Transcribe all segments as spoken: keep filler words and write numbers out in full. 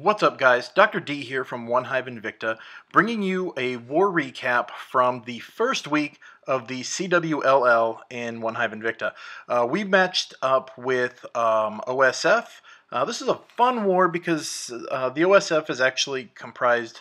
What's up guys, Doctor D here from OneHive Invicta, bringing you a war recap from the first week of the C W L L in OneHive Invicta. Uh, we matched up with um, O S F. Uh, this is a fun war because uh, the O S F is actually comprised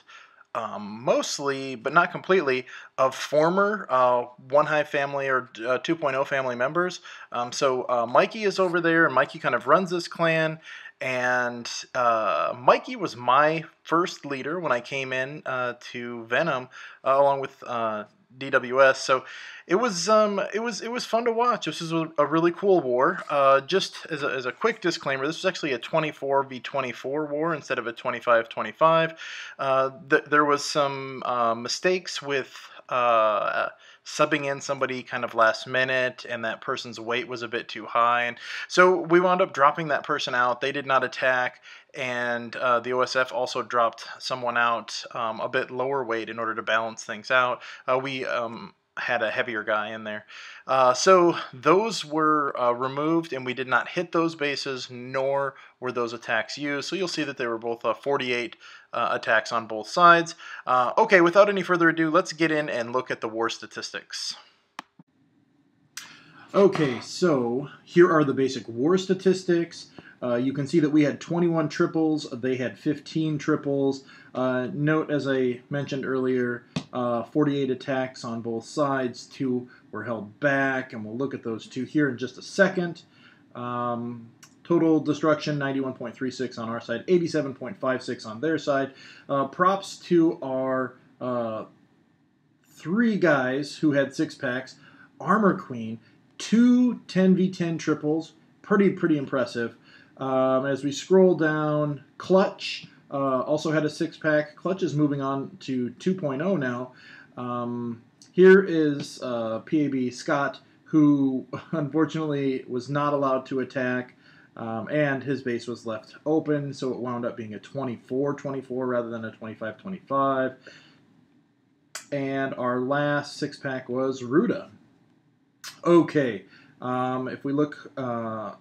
um, mostly, but not completely, of former uh, OneHive family or uh, two point oh family members. Um, so uh, Mikey is over there, and Mikey kind of runs this clan. And uh, Mikey was my first leader when I came in uh, to Venom, uh, along with uh, D W S. So it was um, it was it was fun to watch. This is a really cool war. Uh, just as a, as a quick disclaimer, this was actually a twenty-four v twenty-four war instead of a twenty-five twenty-five. Uh, th there was some uh, mistakes with Uh, subbing in somebody kind of last minute, and that person's weight was a bit too high, and so we wound up dropping that person out. They did not attack, and uh, the O S F also dropped someone out um, a bit lower weight in order to balance things out. Uh, we um, had a heavier guy in there. Uh, so those were uh, removed, and we did not hit those bases, nor were those attacks used. So you'll see that they were both uh, forty-eight uh, attacks on both sides. Uh, okay, without any further ado, let's get in and look at the war statistics. Okay, so here are the basic war statistics. Uh, you can see that we had twenty-one triples, they had fifteen triples. Uh, note, as I mentioned earlier, uh, forty-eight attacks on both sides, two were held back, and we'll look at those two here in just a second. Um, total destruction, ninety-one point three six on our side, eighty-seven point five six on their side. Uh, props to our uh, three guys who had six packs, Armor Queen, two ten v ten triples, pretty, pretty impressive. Um, as we scroll down, Clutch uh, also had a six-pack. Clutch is moving on to two point oh now. Um, here is uh, P A B Scott, who unfortunately was not allowed to attack, um, and his base was left open, so it wound up being a twenty-four twenty-four rather than a twenty-five twenty-five. And our last six-pack was Ruda. Okay, um, if we look... Uh,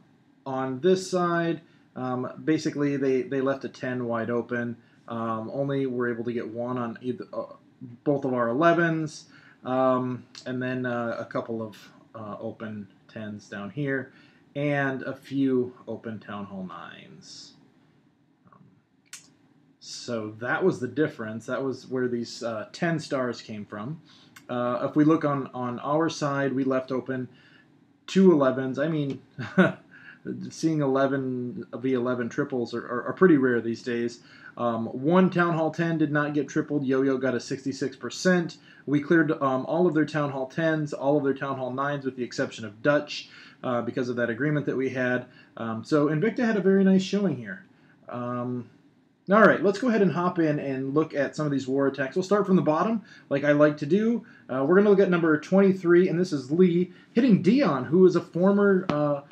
On this side, um, basically they, they left a ten wide open. Um, only were able to get one on either, uh, both of our elevens, um, and then uh, a couple of uh, open tens down here, and a few open Town Hall nines. Um, so that was the difference. That was where these uh, ten stars came from. Uh, if we look on, on our side, we left open two elevens. I mean... Seeing eleven v eleven triples are, are, are pretty rare these days. Um, one Town Hall ten did not get tripled. Yo Yo got a sixty-six percent. We cleared um, all of their Town Hall tens, all of their Town Hall nines, with the exception of Dutch uh, because of that agreement that we had. Um, so Invicta had a very nice showing here. Um, all right, let's go ahead and hop in and look at some of these war attacks. We'll start from the bottom, like I like to do. Uh, we're going to look at number twenty-three, and this is Lee hitting Dion, who is a former... Uh,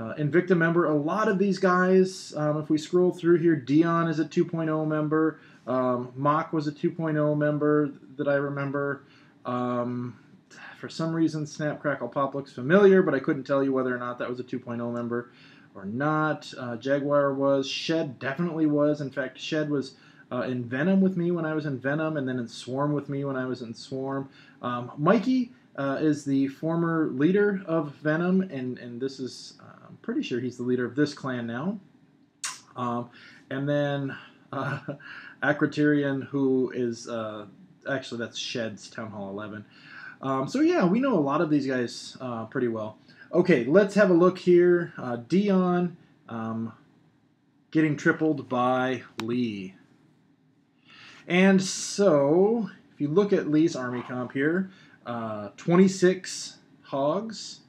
Uh, Invicta member. A lot of these guys, um, if we scroll through here, Dion is a two point oh member, um, Mock was a two point oh member that I remember. Um, for some reason, Snap, Crackle, Pop looks familiar, but I couldn't tell you whether or not that was a two point oh member or not. Uh, Jaguar was, Shed definitely was. In fact, Shed was uh, in Venom with me when I was in Venom, and then in Swarm with me when I was in Swarm. Um, Mikey Uh, is the former leader of Venom, and, and this is, uh, I'm pretty sure he's the leader of this clan now. Um, and then uh, Akrotirian, who is, uh, actually that's Shed's Town Hall eleven. Um, so yeah, we know a lot of these guys uh, pretty well. Okay, let's have a look here. Uh, Dion um, getting tripled by Lee. And so, if you look at Lee's army comp here, Uh, twenty-six hogs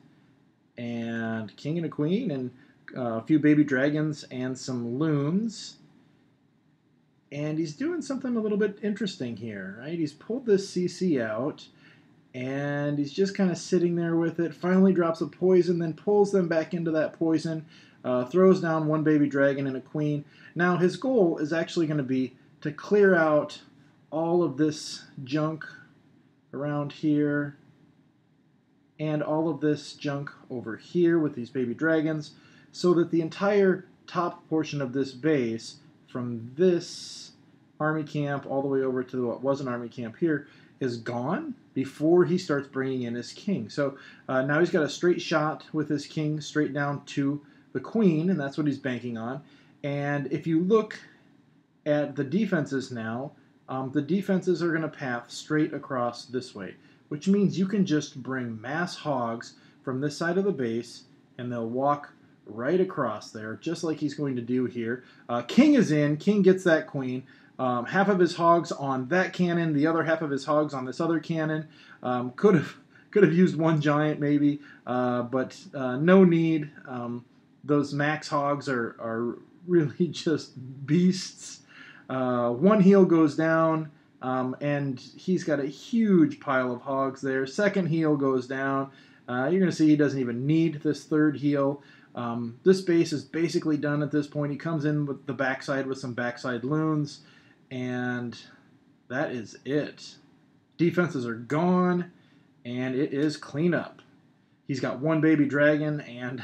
and king and a queen and uh, a few baby dragons and some loons. And he's doing something a little bit interesting here, right? He's pulled this C C out and he's just kind of sitting there with it, finally drops a poison, then pulls them back into that poison, uh, throws down one baby dragon and a queen. Now his goal is actually going to be to clear out all of this junk around here and all of this junk over here with these baby dragons so that the entire top portion of this base from this army camp all the way over to what was an army camp here is gone before he starts bringing in his king. So uh, now he's got a straight shot with his king straight down to the queen, and that's what he's banking on. And if you look at the defenses now, um, the defenses are going to path straight across this way, which means you can just bring mass hogs from this side of the base, and they'll walk right across there, just like he's going to do here. Uh, king is in. King gets that queen. Um, half of his hogs on that cannon, the other half of his hogs on this other cannon. Um, could have could have used one giant maybe, uh, but uh, no need. Um, those max hogs are, are really just beasts. Uh, one heel goes down, um, and he's got a huge pile of hogs there. Second heel goes down. Uh, you're going to see he doesn't even need this third heel. Um, this base is basically done at this point. He comes in with the backside with some backside loons, and that is it. Defenses are gone, and it is cleanup. He's got one baby dragon and,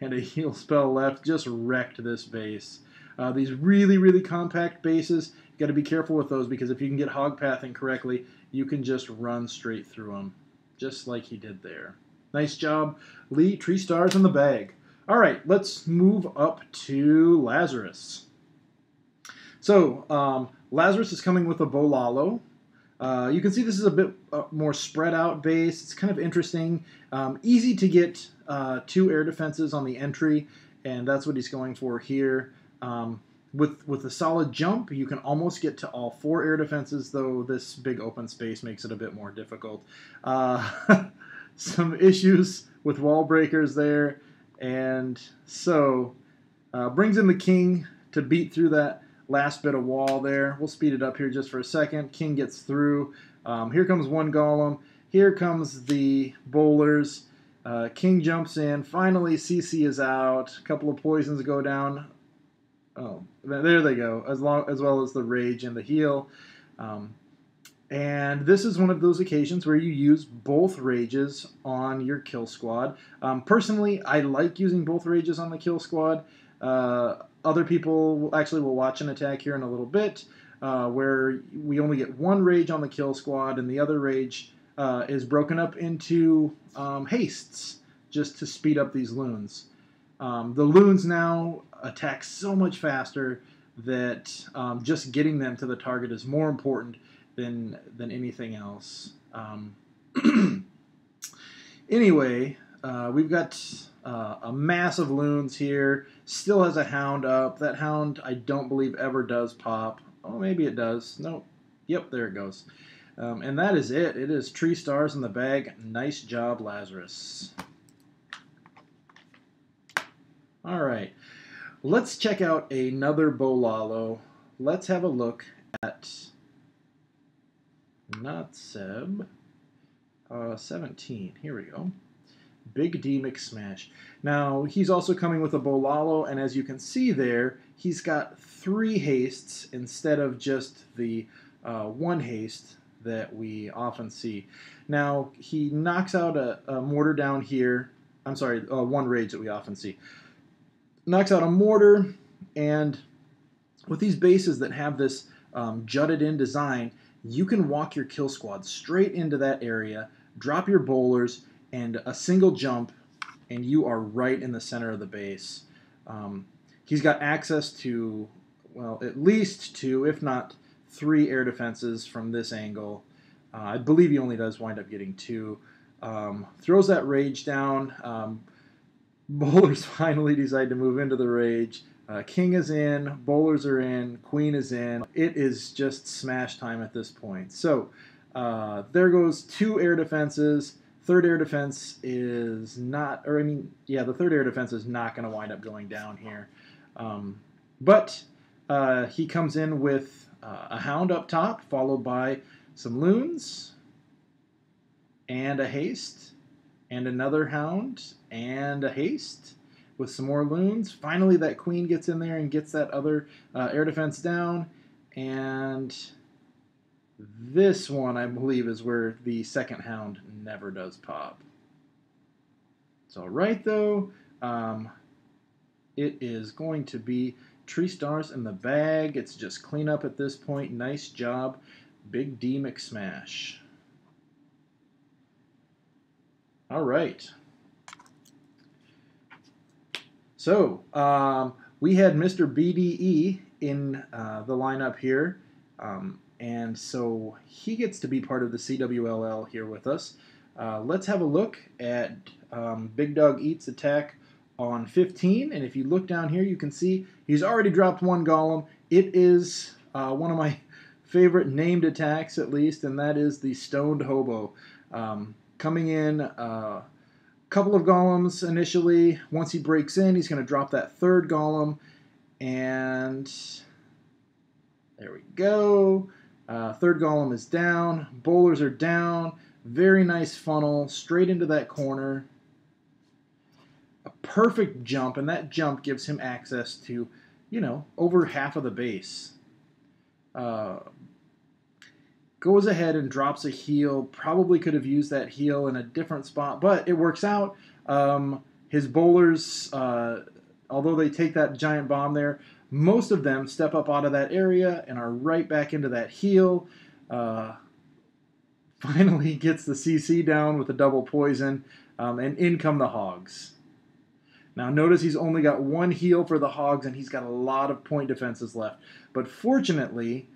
and a heal spell left. Just wrecked this base. Uh, these really, really compact bases, you've got to be careful with those, because if you can get hog pathing correctly, you can just run straight through them, just like he did there. Nice job, Lee. Three stars in the bag. All right, let's move up to Lazarus. So um, Lazarus is coming with a Bolalo. Uh, you can see this is a bit uh, more spread out base. It's kind of interesting. Um, easy to get uh, two air defenses on the entry, and that's what he's going for here. Um, with, with a solid jump, you can almost get to all four air defenses, though this big open space makes it a bit more difficult. Uh, some issues with wall breakers there, and so uh, brings in the king to beat through that last bit of wall there. We'll speed it up here just for a second. King gets through. Um, here comes one golem. Here comes the bowlers. Uh, king jumps in. Finally, C C is out. A couple of poisons go down. Oh, there they go, as, long, as well as the rage and the heal. Um, And this is one of those occasions where you use both rages on your kill squad. Um, personally, I like using both rages on the kill squad. Uh, other people will, actually will watch an attack here in a little bit uh, where we only get one rage on the kill squad, and the other rage uh, is broken up into um, hastes just to speed up these loons. Um, the loons now attack so much faster that um, just getting them to the target is more important Than, than anything else. Um, anyway, uh, we've got uh, a mass of loons here. Still has a hound up. That hound, I don't believe, ever does pop. Oh, maybe it does. Nope. Yep, there it goes. Um, and that is it. It is three stars in the bag. Nice job, Lazarus. All right. Let's check out another Bolalo. Let's have a look at... Not Seb. Uh, seventeen. Here we go. Big D McSmash. Now, he's also coming with a Bolalo, and as you can see there, he's got three hastes instead of just the uh, one haste that we often see. Now, he knocks out a, a mortar down here. I'm sorry, uh, one rage that we often see. Knocks out a mortar, and with these bases that have this um, jutted-in design, you can walk your kill squad straight into that area, drop your bowlers, and a single jump, and you are right in the center of the base. Um, he's got access to, well, at least two, if not three air defenses from this angle. Uh, I believe he only does wind up getting two. Um, throws that rage down. Um, bowlers finally decide to move into the rage. Uh, king is in, bowlers are in, queen is in. It is just smash time at this point. So uh, there goes two air defenses. Third air defense is not, or I mean, yeah, the third air defense is not going to wind up going down here. Um, but uh, he comes in with uh, a hound up top, followed by some loons, and a haste, and another hound, and a haste, with some more loons. Finally, that queen gets in there and gets that other uh, air defense down. And this one, I believe, is where the second hound never does pop. It's all right, though. Um, it is going to be Tree Stars in the bag. It's just cleanup at this point. Nice job, Big D McSmash. All right. So um, we had Mister B D E in uh, the lineup here, um, and so he gets to be part of the C W L L here with us. Uh, let's have a look at um, Big Dog Eats attack on fifteen, and if you look down here, you can see he's already dropped one Golem. It is uh, one of my favorite named attacks, at least, and that is the Stoned Hobo. Um, coming in a uh, couple of Golems initially. Once he breaks in, he's going to drop that third Golem, and there we go. Uh, third Golem is down. Bowlers are down. Very nice funnel straight into that corner. A perfect jump, and that jump gives him access to, you know, over half of the base. Uh, goes ahead and drops a heal. Probably could have used that heal in a different spot, but it works out. Um, his bowlers, uh, although they take that giant bomb there, most of them step up out of that area and are right back into that heal. Uh, finally gets the C C down with a double poison, um, and in come the Hogs. Now notice he's only got one heal for the Hogs, and he's got a lot of point defenses left. But fortunately,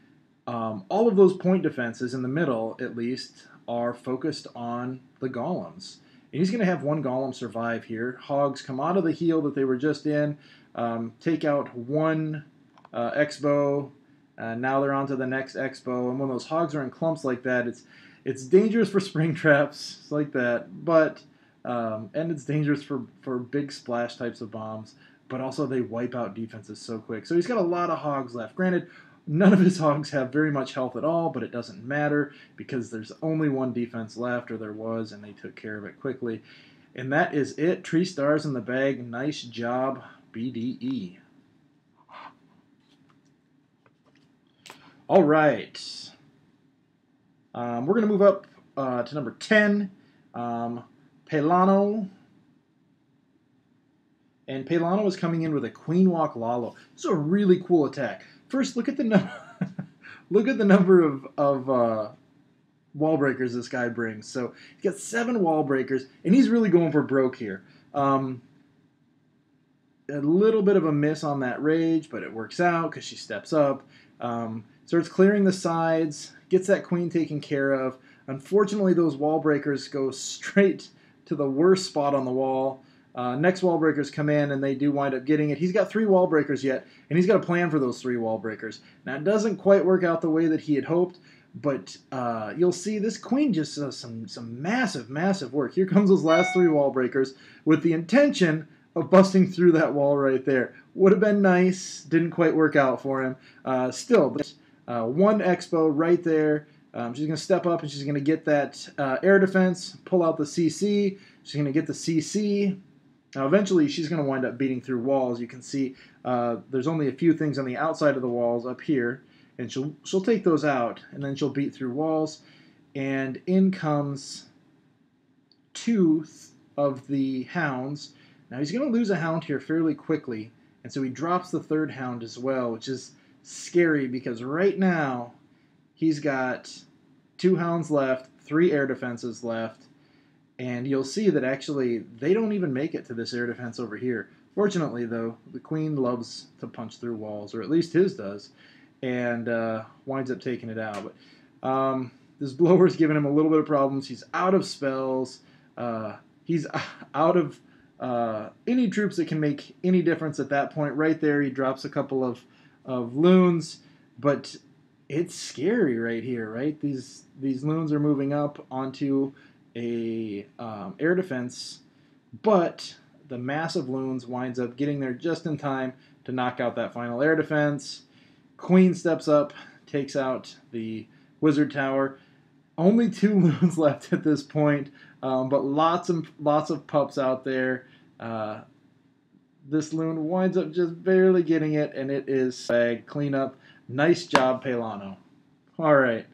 um, all of those point defenses, in the middle at least, are focused on the Golems. And he's going to have one Golem survive here. Hogs come out of the heal that they were just in, um, take out one uh, X-Bow, uh, now they're on to the next X-Bow. And when those Hogs are in clumps like that, it's, it's dangerous for spring traps like that, but... Um, and it's dangerous for, for big splash types of bombs, but also they wipe out defenses so quick. So he's got a lot of Hogs left. Granted, none of his Hogs have very much health at all, but it doesn't matter because there's only one defense left, or there was, and they took care of it quickly. And that is it. Tree Stars in the bag. Nice job, B D E. All right. Um, we're going to move up uh, to number ten. Um... Pelano, and Pelano is coming in with a Queen Walk Lalo. It's a really cool attack. First, look at the number. Look at the number of of uh, wall breakers this guy brings. So he's got seven wall breakers, and he's really going for broke here. Um, a little bit of a miss on that rage, but it works out because she steps up, um, starts clearing the sides, gets that queen taken care of. Unfortunately, those wall breakers go straight to the worst spot on the wall. Uh, next wall breakers come in, and they do wind up getting it. He's got three wall breakers yet, and he's got a plan for those three wall breakers. Now, it doesn't quite work out the way that he had hoped, but uh, you'll see this queen just does some, some massive, massive work. Here comes those last three wall breakers with the intention of busting through that wall right there. Would have been nice. Didn't quite work out for him. Uh, still, but, uh, one X-Bow right there. Um, she's going to step up, and she's going to get that uh, air defense, pull out the C C. She's going to get the C C. Now, eventually, she's going to wind up beating through walls. You can see uh, there's only a few things on the outside of the walls up here, and she'll, she'll take those out, and then she'll beat through walls. And in comes two of the hounds. Now, he's going to lose a hound here fairly quickly, and so he drops the third hound as well, which is scary because right now, he's got two hounds left, three air defenses left, and you'll see that actually they don't even make it to this air defense over here. Fortunately, though, the queen loves to punch through walls, or at least his does, and uh, winds up taking it out. But um, this blower's giving him a little bit of problems. He's out of spells. Uh, he's out of uh, any troops that can make any difference at that point. Right there, he drops a couple of, of loons, but... It's scary right here, right? These these loons are moving up onto a um, air defense, but the massive loons winds up getting there just in time to knock out that final air defense. Queen steps up, takes out the wizard tower. Only two loons left at this point, um, but lots and lots of pups out there. Uh, this loon winds up just barely getting it, and it is bag cleanup. Nice job, Pelano. All right.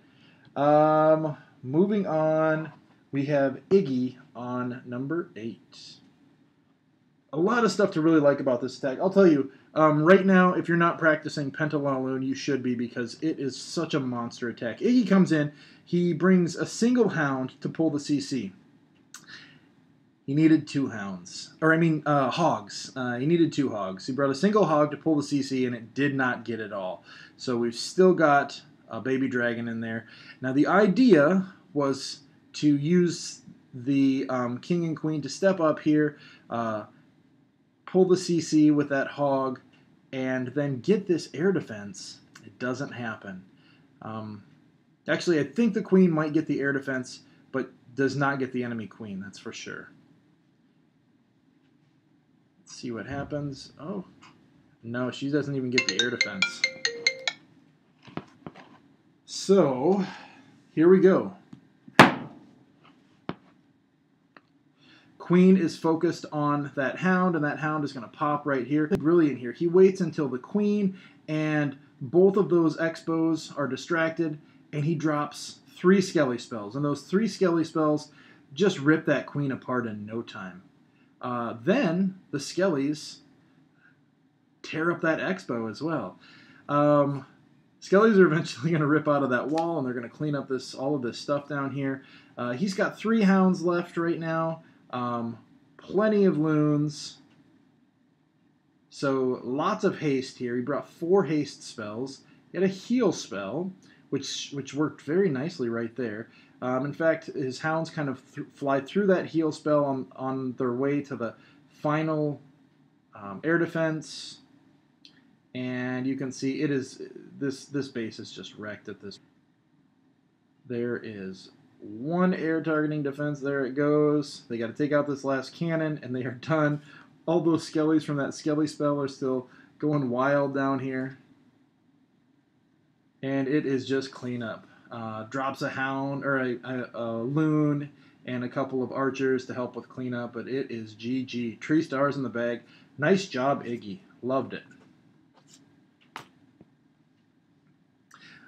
Um, moving on, we have Iggy on number eight. a lot of stuff to really like about this attack. I'll tell you, um, right now, if you're not practicing Pentalune, you should be, because it is such a monster attack. Iggy comes in. He brings a single hound to pull the C C. He needed two hounds. Or, I mean, uh, hogs. Uh, he needed two hogs. He brought a single hog to pull the C C, and it did not get it all. So we've still got a baby dragon in there. Now, the idea was to use the um, king and queen to step up here, uh, pull the C C with that hog, and then get this air defense. It doesn't happen. Um, actually, I think the queen might get the air defense, but does not get the enemy queen, that's for sure. Let's see what happens. Oh, no, she doesn't even get the air defense. So, here we go. Queen is focused on that hound, and that hound is going to pop right here. Brilliant here. He waits until the queen and both of those expos are distracted, and he drops three Skelly spells. And those three Skelly spells just rip that queen apart in no time. Uh, then the Skellies tear up that expo as well. Um, Skellies are eventually going to rip out of that wall, and they're going to clean up this all of this stuff down here. Uh, he's got three hounds left right now. Um, plenty of loons, so lots of haste here. He brought four haste spells. He had a heal spell, which which worked very nicely right there. Um, in fact, his hounds kind of th fly through that heal spell on, on their way to the final um, air defense, and you can see it is this this base is just wrecked at this. There is one air targeting defense. There it goes. They got to take out this last cannon, and they are done. All those Skellies from that Skelly spell are still going wild down here. And it is just cleanup. Uh, drops a hound, or a, a, a loon, and a couple of archers to help with cleanup, but it is G G. Tree stars in the bag. Nice job, Iggy. Loved it.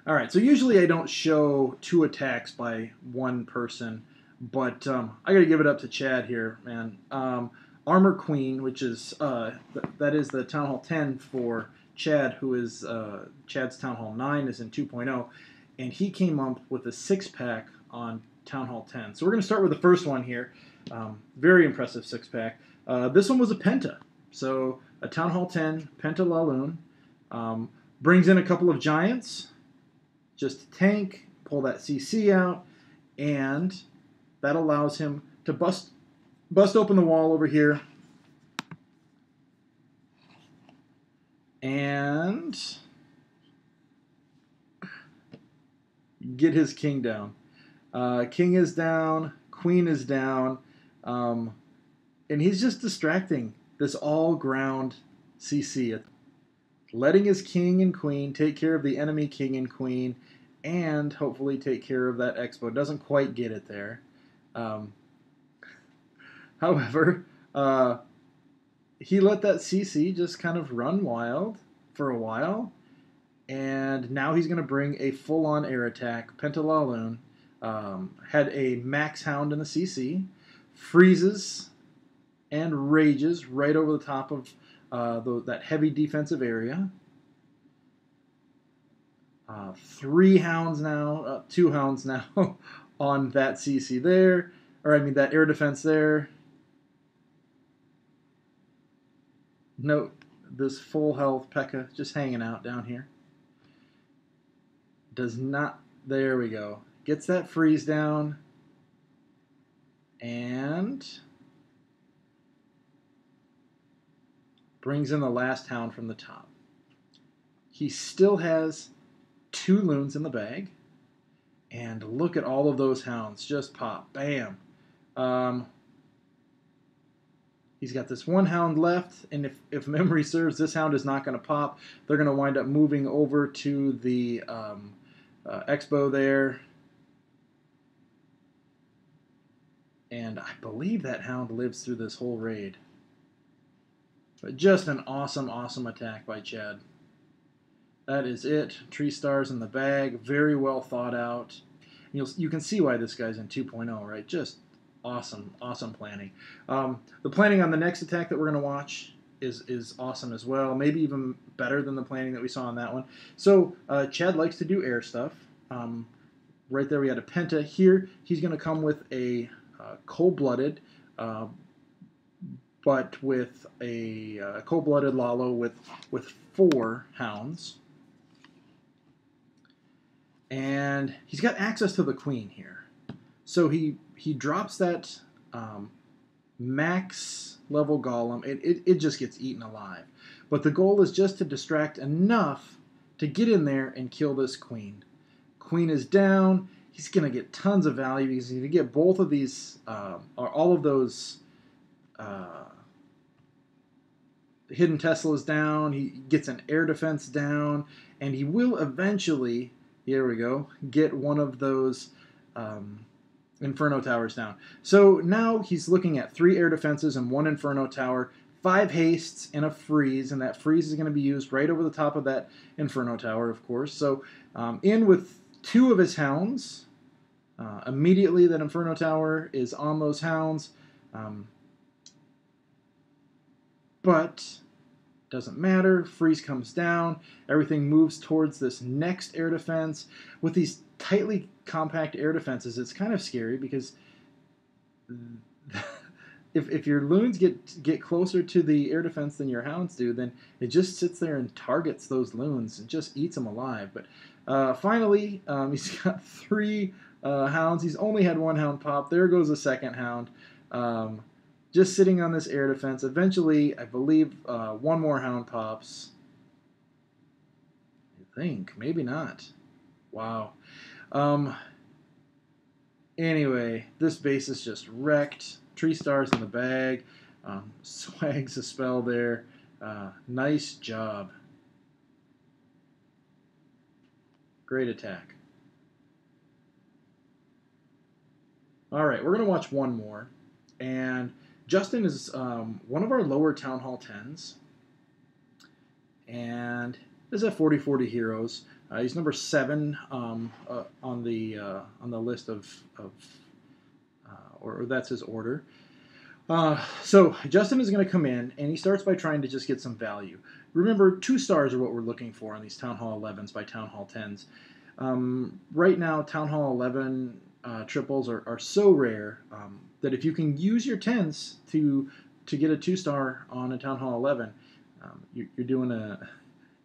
All right, so usually I don't show two attacks by one person, but um, I got to give it up to Chad here, man. Um, Armor Queen, which is uh, th that is the Town Hall ten for Chad, who is uh, Chad's Town Hall nine is in two point oh, and he came up with a six pack on Town Hall ten. So we're going to start with the first one here. Um, very impressive six pack. Uh, this one was a Penta, so a Town Hall ten Pentalaloon, um, brings in a couple of giants. Just tank, pull that C C out, and that allows him to bust bust open the wall over here. And get his king down. Uh, king is down, queen is down, um, and he's just distracting this all-ground C C. Letting his king and queen take care of the enemy king and queen, and hopefully take care of that expo. Doesn't quite get it there. Um, however, uh, he let that C C just kind of run wild for a while, and now he's going to bring a full-on air attack. Pentalaloon um, had a max hound in the C C, freezes and rages right over the top of Uh, the, that heavy defensive area. Uh, three hounds now, uh, two hounds now on that C C there, or I mean that air defense there. Note this full health Pekka just hanging out down here. Does not, there we go. Gets that freeze down, and brings in the last hound from the top. He still has two loons in the bag. And look at all of those hounds. Just pop. Bam. Um, he's got this one hound left. And if, if memory serves, this hound is not going to pop. They're going to wind up moving over to the um, uh, expo there. And I believe that hound lives through this whole raid. But just an awesome, awesome attack by Chad. That is it. Tree stars in the bag. Very well thought out. You'll, you can see why this guy's in two point oh, right? Just awesome, awesome planning. Um, the planning on the next attack that we're going to watch is is awesome as well, maybe even better than the planning that we saw on that one. So uh, Chad likes to do air stuff. Um, right there we had a Penta. Here he's going to come with a uh, cold-blooded, uh, but with a uh, cold-blooded Lalo with, with four hounds. And he's got access to the queen here. So he, he drops that um, max level golem. It, it, it just gets eaten alive. But the goal is just to distract enough to get in there and kill this queen. Queen is down. He's going to get tons of value. He's going to get both of these, uh, or all of those uh, hidden Teslas down. He gets an air defense down. And he will eventually... Here we go. Get one of those um, Inferno Towers down. So now he's looking at three air defenses and one Inferno Tower, five hastes and a freeze, and that freeze is going to be used right over the top of that Inferno Tower, of course. So um, in with two of his hounds. Uh, immediately that Inferno Tower is on those hounds. Um, but... doesn't matter. Freeze comes down. Everything moves towards this next air defense. With these tightly compact air defenses, it's kind of scary because if, if your loons get get closer to the air defense than your hounds do, then it just sits there and targets those loons and just eats them alive. But uh, finally, um, he's got three uh, hounds. He's only had one hound pop. There goes a second hound. Um, Just sitting on this air defense. Eventually, I believe uh, one more hound pops. I think. Maybe not. Wow. Um, anyway, this base is just wrecked. Tree stars in the bag. Um, swags a spell there. Uh, nice job. Great attack. Alright, we're going to watch one more. And... Justin is um, one of our lower Town Hall tens, and is at forty forty heroes. Uh, he's number seven um, uh, on the uh, on the list of, of uh, or, or that's his order. Uh, so Justin is going to come in, and he starts by trying to just get some value. Remember, two stars are what we're looking for on these Town Hall elevens by Town Hall tens. Um, right now, Town Hall eleven uh, triples are, are so rare. Um, that if you can use your tens to to get a two-star on a Town Hall eleven, um, you, you're doing a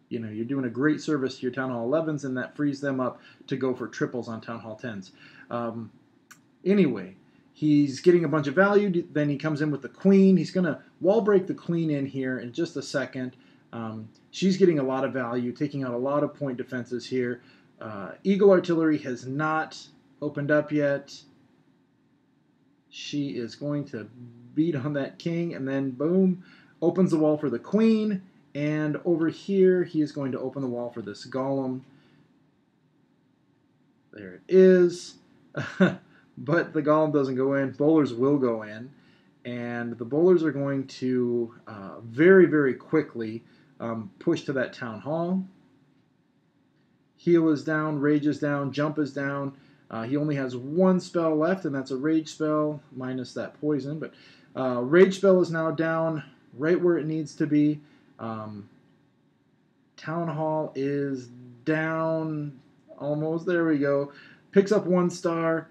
you know you're doing a great service to your Town Hall elevens, and that frees them up to go for triples on Town Hall tens. Um, anyway, he's getting a bunch of value. Then he comes in with the queen. He's going to wall break the queen in here in just a second. Um, she's getting a lot of value, taking out a lot of point defenses here. Uh, Eagle Artillery has not opened up yet. She is going to beat on that king, and then boom, opens the wall for the queen. And over here, he is going to open the wall for this golem. There it is. But the golem doesn't go in. Bowlers will go in. And the bowlers are going to uh, very, very quickly um, push to that town hall. Heal is down, rage is down, jump is down. Uh, he only has one spell left, and that's a Rage spell, minus that poison. But uh, Rage spell is now down right where it needs to be. Um, Town Hall is down almost. There we go. Picks up one star.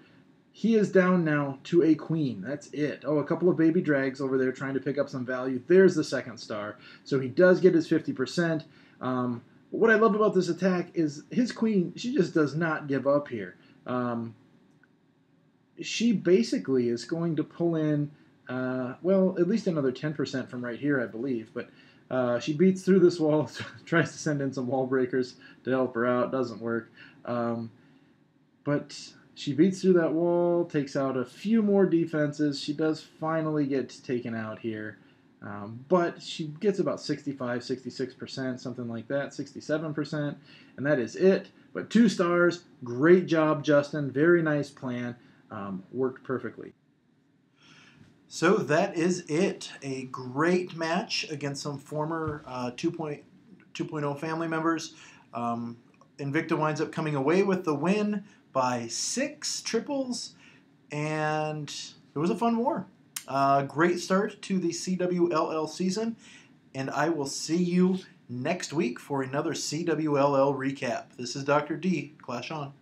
He is down now to a queen. That's it. Oh, a couple of baby drags over there trying to pick up some value. There's the second star. So he does get his fifty percent. Um, but what I loved about this attack is his queen, she just does not give up here. Um, she basically is going to pull in, uh, well, at least another ten percent from right here, I believe. But uh, she beats through this wall, tries to send in some wall breakers to help her out. Doesn't work. Um, but she beats through that wall, takes out a few more defenses. She does finally get taken out here. Um, but she gets about sixty-five, sixty-six percent, something like that, sixty-seven percent, and that is it. But two stars, great job, Justin. Very nice plan. Um, worked perfectly. So that is it. A great match against some former uh, two point oh family members. Um, Invicta winds up coming away with the win by six triples and it was a fun war. Uh, great start to the C W L L season, and I will see you next week for another C W L L recap. This is Doctor D. Clash on.